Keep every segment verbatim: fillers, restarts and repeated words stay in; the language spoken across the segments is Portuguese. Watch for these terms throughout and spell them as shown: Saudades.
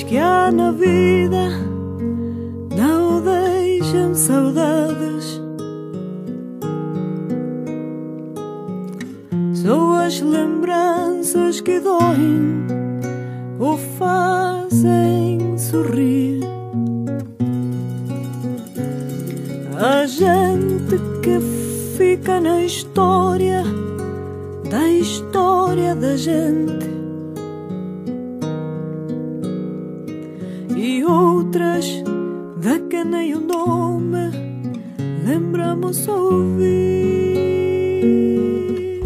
coisas que há na vida não deixam saudades. São as lembranças que doem ou fazem sorrir. A gente que fica na história da história da gente, e outras de que nem o nome lembramos ouvir.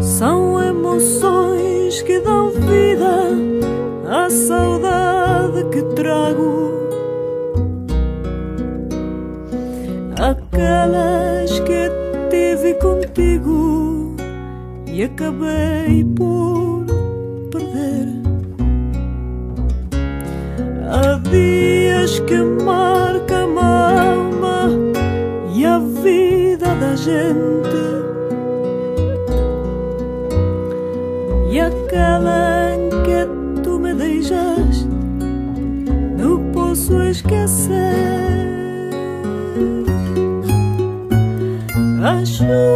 São emoções que dão vida à saudade que trago, aquelas que tive contigo e acabei por perder. Há dias que marcam a alma e a vida da gente, e aquela em que tu me deixaste não posso esquecer. I